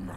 them.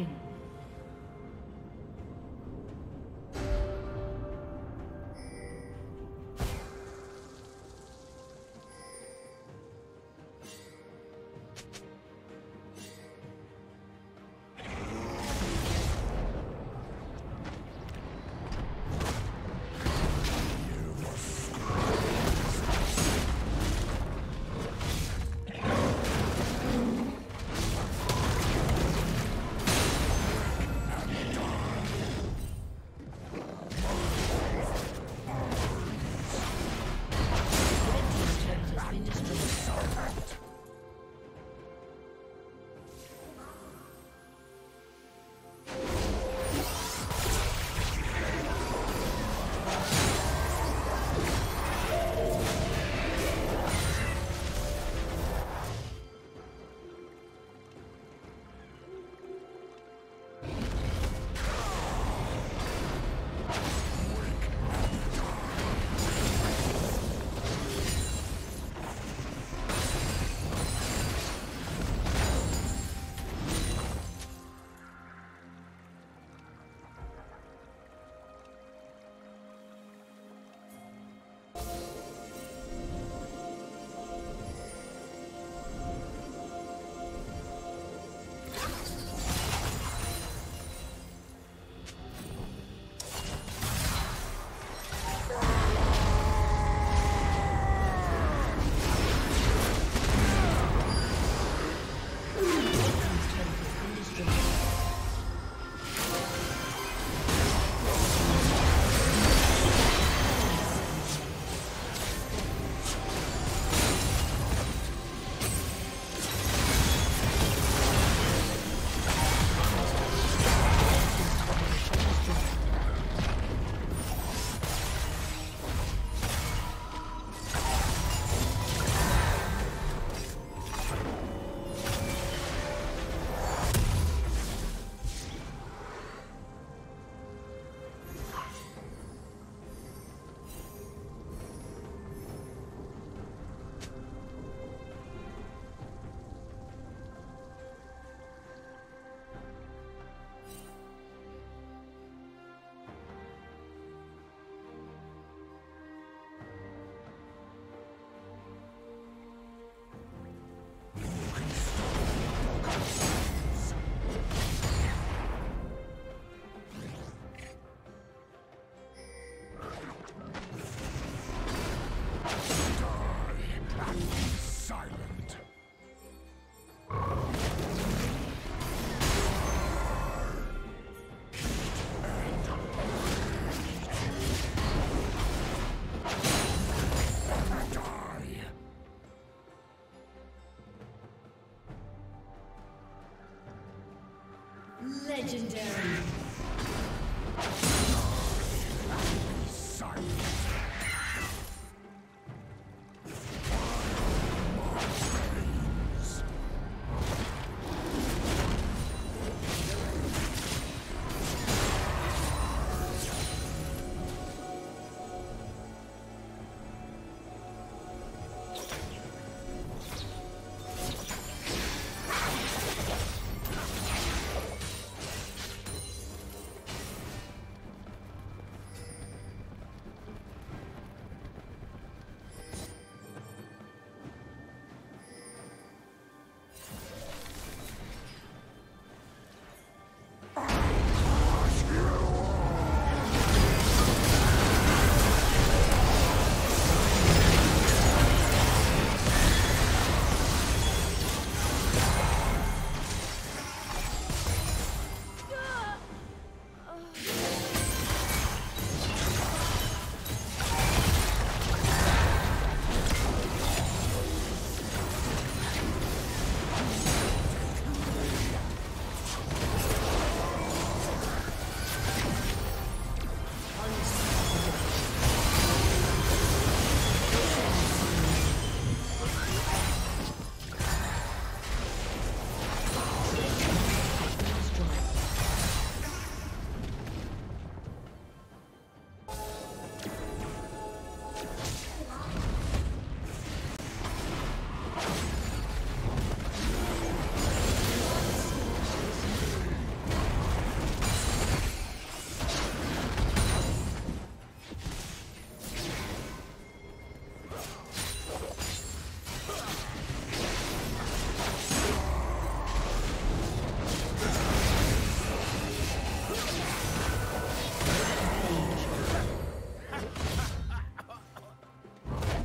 dragon. Legendary.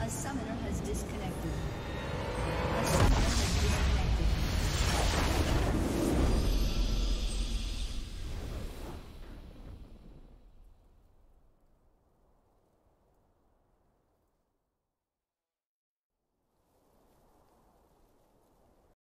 A summoner has disconnected.